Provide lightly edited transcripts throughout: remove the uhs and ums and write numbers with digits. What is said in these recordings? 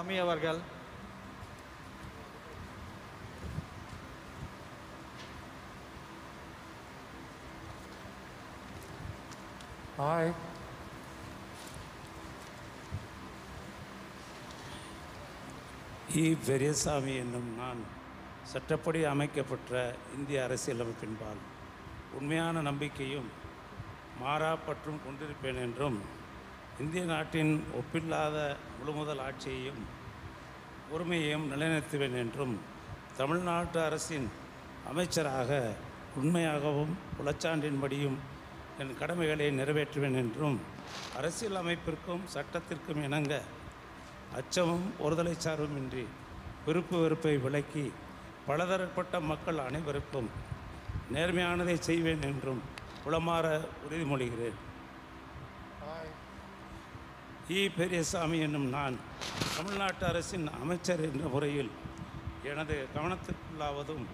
Swami Avargal. Hi. Periyasamy என்னும் நான் சட்டப்படி அமைக்கப்பட்ட இந்திய அரசியலமைப்பின்பால் உண்மையான நம்பிக்கையும் மாறாப்பற்றும் கொண்டிருப்பேன் என்றும் இந்திய நாட்டின் ஒப்பில்லாத முழுமுதல் ஆட்சியையும் உரிமையையும் நிலைநிறுத்துவேன் என்றும் தமிழ்நாட்டு அரசின் அமைச்சராக உண்மையாகவும் உளச்சான்றின்படியும் என் கடமைகளை நிறைவேற்றுவேன் என்றும் அரசியல் அமைப்பிற்கும் சட்டத்திற்கும் இணங்க அச்சமும் ஒருதலை சார்புமின்றி விருப்பு வெறுப்பை விலக்கி பலதரப்பட்ட மக்கள் அனைவருக்கும் நேர்மையானதை செய்வேன் என்றும் உளமாற உறுதிமொழிகிறேன். பெரியசாமி என்னும் நான் தமிழ்நாட்டு அரசின் அமைச்சர் என்ற முறையில் எனது கவனத்திற்குள்ளாவதும்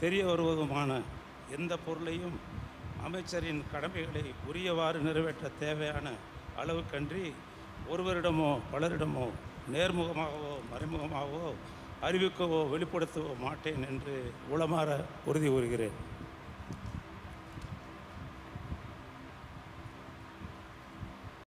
தெரிய வருவதுமான எந்த பொருளையும் அமைச்சரின் கடமைகளை உரியவாறு நிறைவேற்ற தேவையான அளவுக்கன்றி ஒருவரிடமோ பலரிடமோ நேர்முகமாகவோ மறைமுகமாகவோ அறிவிக்கவோ வெளிப்படுத்தவோ மாட்டேன் என்று உளமாற உறுதி கூறுகிறேன்.